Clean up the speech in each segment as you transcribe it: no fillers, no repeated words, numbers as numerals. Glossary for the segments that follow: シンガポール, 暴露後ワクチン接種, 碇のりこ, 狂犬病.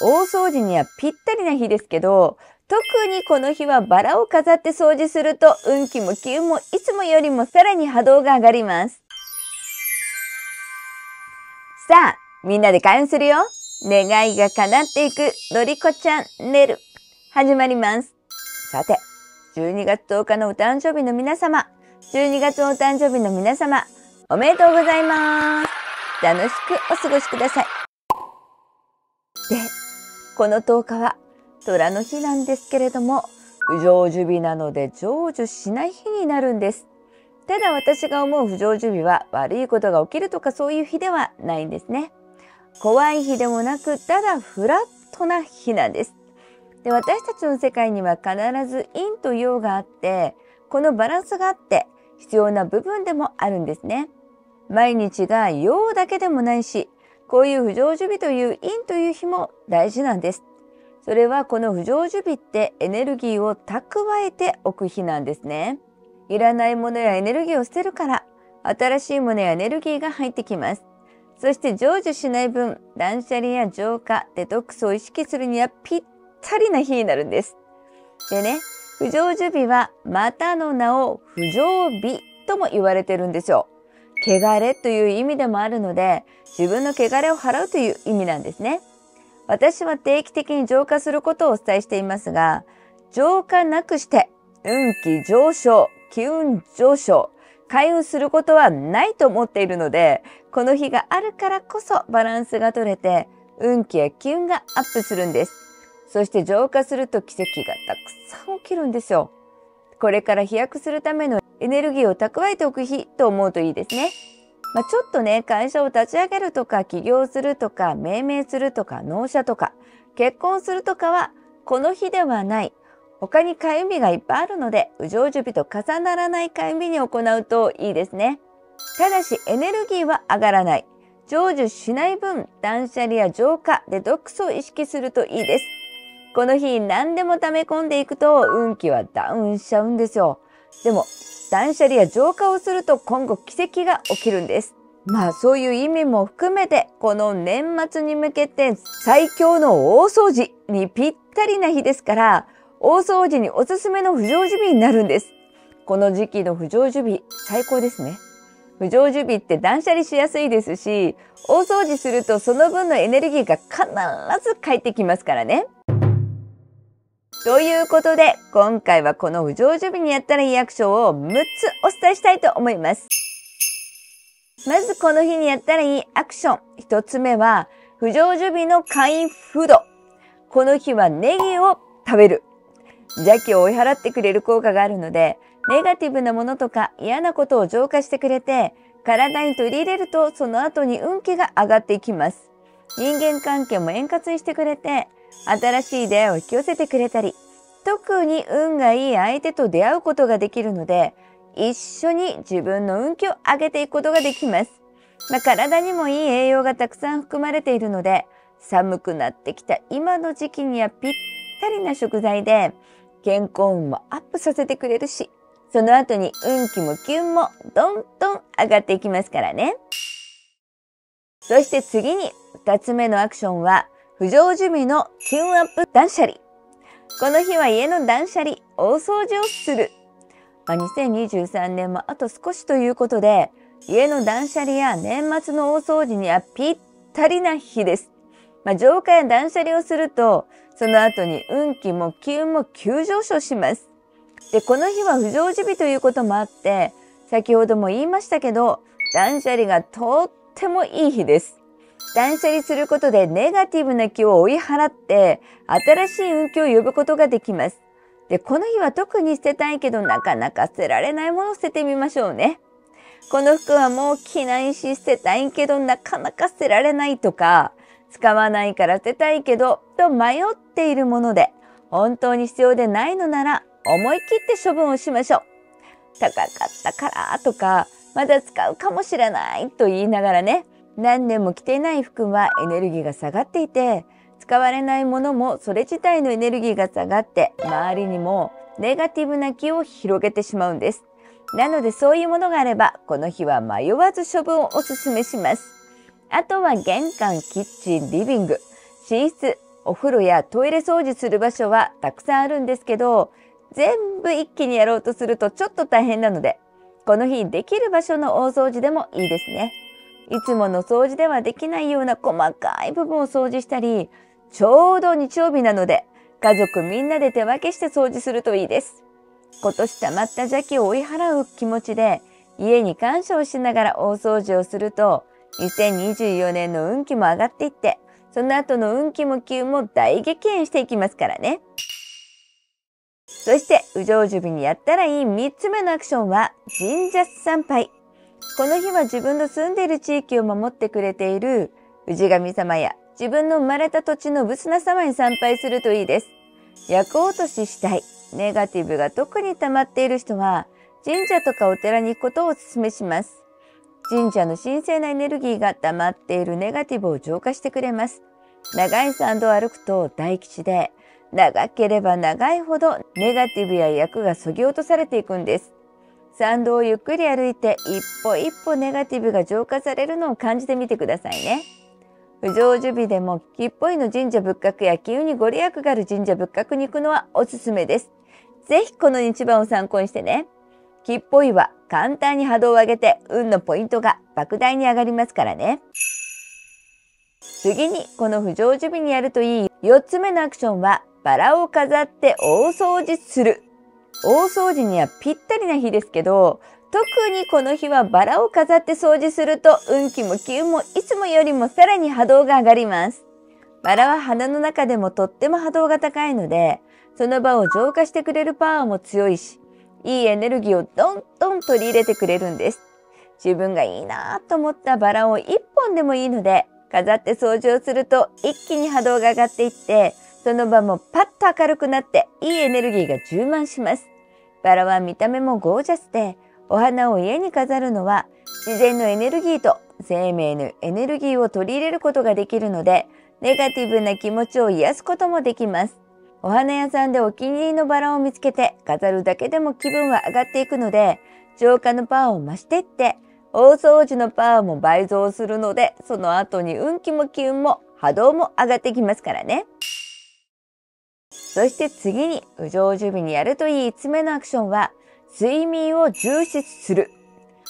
大掃除にはぴったりな日ですけど、特にこの日はバラを飾って掃除すると運気も機運もいつもよりもさらに波動が上がります。さあ、みんなで開運するよ。願いが叶っていくのりこチャンネル始まります。さて、12月10日のお誕生日の皆様、12月のお誕生日の皆様、おめでとうございます。楽しくお過ごしください。で、この10日は虎の日なんですけれども、不成就日なので成就しない日になるんです。ただ私が思う不成就日は悪いことが起きるとかそういう日ではないんですね。怖い日でもなく、ただフラットな日なんです。で、私たちの世界には必ず陰と陽があって、このバランスがあって必要な部分でもあるんですね。毎日が陽だけでもないし、こういう不成就日という陰という日も大事なんです。それはこの不成就日ってエネルギーを蓄えておく日なんですね。いらないものやエネルギーを捨てるから、新しいものやエネルギーが入ってきます。そして成就しない分、断捨離や浄化、デトックスを意識するにはぴったりな日になるんです。でね、不成就日はまたの名を不浄日とも言われてるんですよ。汚れという意味でもあるので、自分の汚れを払うという意味なんですね。私は定期的に浄化することをお伝えしていますが、浄化なくして運気上昇、機運上昇、開運することはないと思っているので、この日があるからこそバランスが取れて、運気や機運がアップするんです。そして浄化すると奇跡がたくさん起きるんですよ。これから飛躍するためのエネルギーを蓄えておく日と思うといいですね。ちょっとね、会社を立ち上げるとか、起業するとか、命名するとか、納車とか、結婚するとかは、この日ではない。他に開運日がいっぱいあるので、不成就日と重ならない開運日に行うといいですね。ただし、エネルギーは上がらない。成就しない分、断捨離や浄化、デトックスを意識するといいです。この日、何でも溜め込んでいくと、運気はダウンしちゃうんですよ。でも、断捨離や浄化をすると今後奇跡が起きるんです。そういう意味も含めて、この年末に向けて最強の大掃除にぴったりな日ですから、大掃除におすすめの不成就日になるんです。この時期の不成就日、最高ですね。不成就日って断捨離しやすいですし、大掃除するとその分のエネルギーが必ず返ってきますからね。ということで、今回はこの不成就日にやったらいいアクションを6つお伝えしたいと思います。まずこの日にやったらいいアクション。1つ目は、不成就日の開運フード。この日はネギを食べる。邪気を追い払ってくれる効果があるので、ネガティブなものとか嫌なことを浄化してくれて、体に取り入れるとその後に運気が上がっていきます。人間関係も円滑にしてくれて、新しい出会いを引き寄せてくれたり、特に運がいい相手と出会うことができるので、一緒に自分の運気を上げていくことができます。体にもいい栄養がたくさん含まれているので、寒くなってきた今の時期にはぴったりな食材で、健康運もアップさせてくれるし、その後に運気も機運もどんどん上がっていきますからね。そして次に2つ目のアクションは、不成就日の機運アップ断捨離。この日は家の断捨離、大掃除をする。2023年もあと少しということで、家の断捨離や年末の大掃除にはぴったりな日です。浄化や断捨離をすると、その後に運気も機運も急上昇します。で、この日は不成就日ということもあって、先ほども言いましたけど、断捨離がとってもいい日です。断捨離することでネガティブな気を追い払って新しい運気を呼ぶことができます。で、この日は特に捨てたいけどなかなか捨てられないものを捨ててみましょうね。この服はもう着ないし捨てたいけどなかなか捨てられないとか、使わないから捨てたいけどと迷っているもので、本当に必要でないのなら思い切って処分をしましょう。高かったからとか、まだ使うかもしれないと言いながらね、何年も着ていない服はエネルギーが下がっていて、使われないものもそれ自体のエネルギーが下がって、周りにもネガティブな気を広げてしまうんです。なのでそういうものがあれば、この日は迷わず処分をおすすめします。あとは玄関、キッチン、リビング、寝室、お風呂やトイレ掃除する場所はたくさんあるんですけど、全部一気にやろうとするとちょっと大変なので、この日できる場所の大掃除でもいいですね。いつもの掃除ではできないような細かい部分を掃除したり、ちょうど日曜日なので家族みんなで手分けして掃除するといいです。今年溜まった邪気を追い払う気持ちで家に感謝をしながら大掃除をすると、2024年の運気も上がっていって、その後の運気も気運も大激変していきますからね。そして有常寿日にやったらいい3つ目のアクションは神社参拝。この日は自分の住んでいる地域を守ってくれている氏神様や自分の生まれた土地の仏那様に参拝するといいです。厄落とししたい、ネガティブが特に溜まっている人は神社とかお寺に行くことをお勧めします。神社の神聖なエネルギーが溜まっているネガティブを浄化してくれます。長い参道を歩くと大吉で、長ければ長いほどネガティブや厄が削ぎ落とされていくんです。参道をゆっくり歩いて一歩一歩ネガティブが浄化されるのを感じてみてくださいね。有常寿日でも吉っぽいの神社仏閣や金運にご利益がある神社仏閣に行くのはおすすめです。ぜひこの日番を参考にしてね。吉っぽいは簡単に波動を上げて運のポイントが莫大に上がりますからね。次にこの不常寿日にやるといい4つ目のアクションはバラを飾って大掃除する。大掃除にはぴったりな日ですけど、特にこの日はバラを飾って掃除すると運気も気運もいつもよりもさらに波動が上がります。バラは花の中でもとっても波動が高いので、その場を浄化してくれるパワーも強いし、いいエネルギーをどんどん取り入れてくれるんです。自分がいいなぁと思ったバラを一本でもいいので、飾って掃除をすると一気に波動が上がっていって、その場もパッと明るくなっていいエネルギーが充満します。バラは見た目もゴージャスで、お花を家に飾るのは自然のエネルギーと生命のエネルギーを取り入れることができるので、ネガティブな気持ちを癒すこともできます。お花屋さんでお気に入りのバラを見つけて飾るだけでも気分は上がっていくので、浄化のパワーを増していって大掃除のパワーも倍増するので、その後に運気も気運も波動も上がってきますからね。そして次に有常寿日にやるといい5つ目のアクションは睡眠を重視する。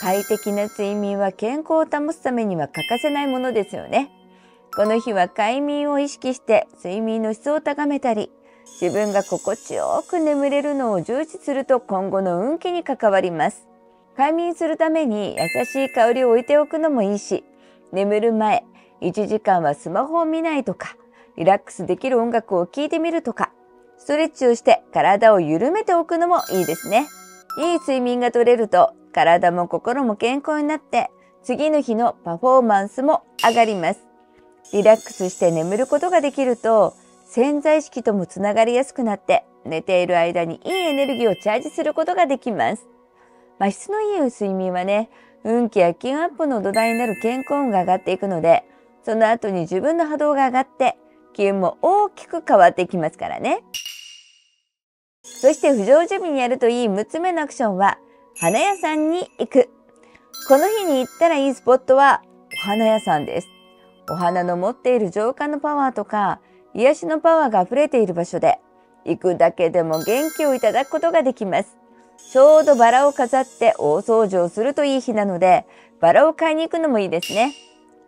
快適な睡眠は健康を保つためには欠かせないものですよね。この日は快眠を意識して睡眠の質を高めたり、自分が心地よく眠れるのを重視すると今後の運気に関わります。快眠するために優しい香りを置いておくのもいいし、眠る前1時間はスマホを見ないとか、リラックスできる音楽を聴いてみるとか、ストレッチをして体を緩めておくのもいいですね。いい睡眠が取れると体も心も健康になって、次の日のパフォーマンスも上がります。リラックスして眠ることができると、潜在意識ともつながりやすくなって、寝ている間にいいエネルギーをチャージすることができます。質のいい睡眠はね、運気や金運アップの土台になる健康運が上がっていくので、その後に自分の波動が上がって、気運も大きく変わっていきますからね。そして不常寿日にやるといい6つ目のアクションは、花屋さんに行く。この日に行ったらいいスポットは、お花屋さんです。お花の持っている浄化のパワーとか、癒しのパワーが溢れている場所で、行くだけでも元気をいただくことができます。ちょうどバラを飾って大掃除をするといい日なので、バラを買いに行くのもいいですね。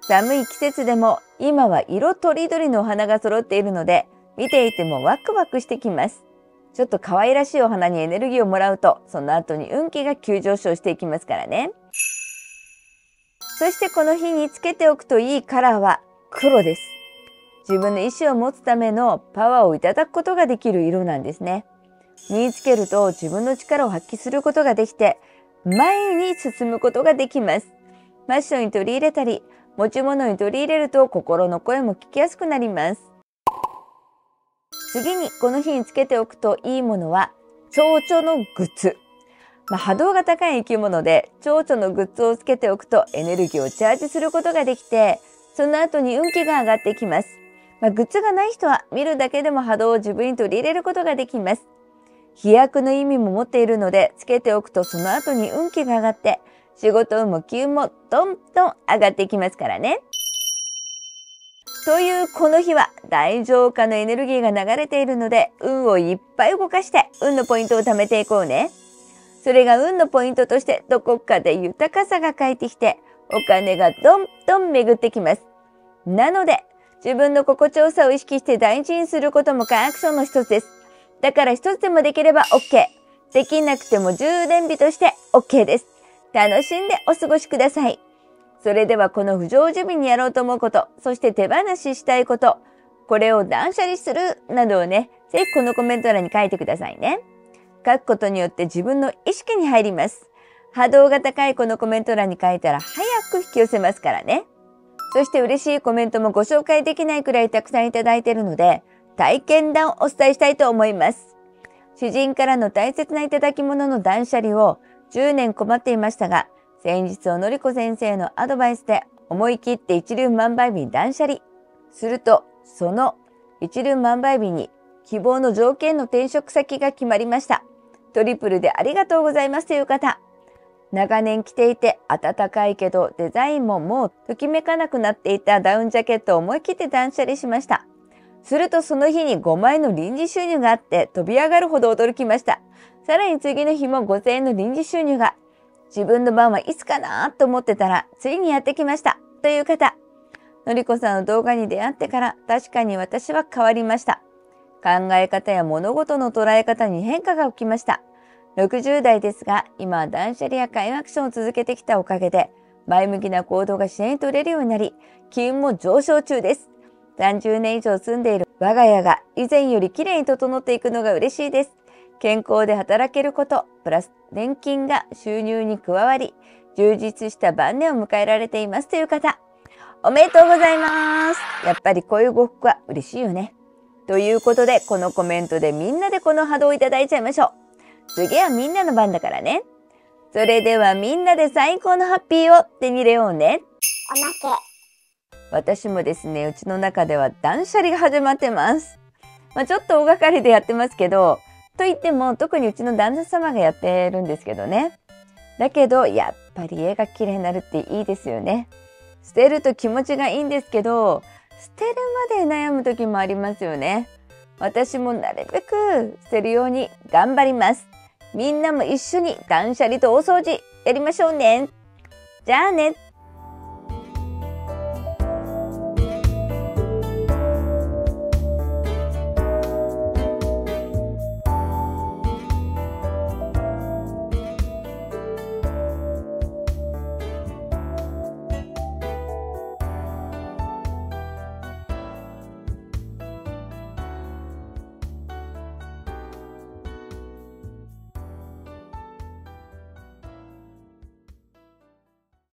寒い季節でも今は色とりどりのお花が揃っているので、見ていてもワクワクしてきます。ちょっと可愛らしいお花にエネルギーをもらうと、その後に運気が急上昇していきますからね。そしてこの日につけておくといいカラーは黒です。自分の意志を持つためのパワーをいただくことができる色なんですね。身につけると自分の力を発揮することができて、前に進むことができます。ファッションに取り入れたり、持ち物に取り入れると心の声も聞きやすくなります。次にこの日につけておくといいものは、蝶々のグッズ。波動が高い生き物で、蝶々のグッズをつけておくとエネルギーをチャージすることができて、その後に運気が上がってきます。グッズがない人は見るだけでも波動を自分に取り入れることができます。飛躍の意味も持っているので、つけておくとその後に運気が上がって、仕事運も気運もどんどん上がっていきますからね。というこの日は大浄化のエネルギーが流れているので、運をいっぱい動かして運のポイントを貯めていこうね。それが運のポイントとしてどこかで豊かさが返ってきて、お金がどんどん巡ってきます。なので自分の心地よさを意識して大事にすることもアクションの一つです。だから一つでもできれば OK。できなくても充電日として OK です。楽しんでお過ごしください。それではこの不成就日にやろうと思うこと、そして手放ししたいこと、これを断捨離するなどをね、ぜひこのコメント欄に書いてくださいね。書くことによって自分の意識に入ります。波動が高いこのコメント欄に書いたら早く引き寄せますからね。そして嬉しいコメントもご紹介できないくらいたくさんいただいているので、体験談をお伝えしたいと思います。主人からの大切ないただき物の断捨離を10年困っていましたが、先日おのりこ先生のアドバイスで思い切って一粒万倍日に断捨離。すると、その一粒万倍日に希望の条件の転職先が決まりました。トリプルでありがとうございますという方。長年着ていて暖かいけどデザインももうときめかなくなっていたダウンジャケットを思い切って断捨離しました。するとその日に5万円の臨時収入があって飛び上がるほど驚きました。さらに次の日も 5,000 円の臨時収入が。自分の番はいつかなと思ってたらついにやってきましたという方。のりこさんの動画に出会ってから確かに私は変わりました。考え方や物事の捉え方に変化が起きました。60代ですが今は断捨離や開運アクションを続けてきたおかげで前向きな行動が自然に取れるようになり、金運も上昇中です。30年以上住んでいる我が家が以前よりきれいに整っていくのが嬉しいです。健康で働けること、プラス年金が収入に加わり、充実した晩年を迎えられていますという方、おめでとうございます。やっぱりこういうご報告は嬉しいよね。ということで、このコメントでみんなでこの波動をいただいちゃいましょう。次はみんなの番だからね。それではみんなで最高のハッピーを手に入れようね。おまけ。私もですね、うちの中では断捨離が始まってます。ちょっと大掛かりでやってますけど、と言っても特にうちの旦那様がやってるんですけどね。だけど、やっぱり家が綺麗になるっていいですよね。捨てると気持ちがいいんですけど、捨てるまで悩む時もありますよね。私もなるべく捨てるように頑張ります。みんなも一緒に断捨離と大掃除やりましょうね。じゃあね。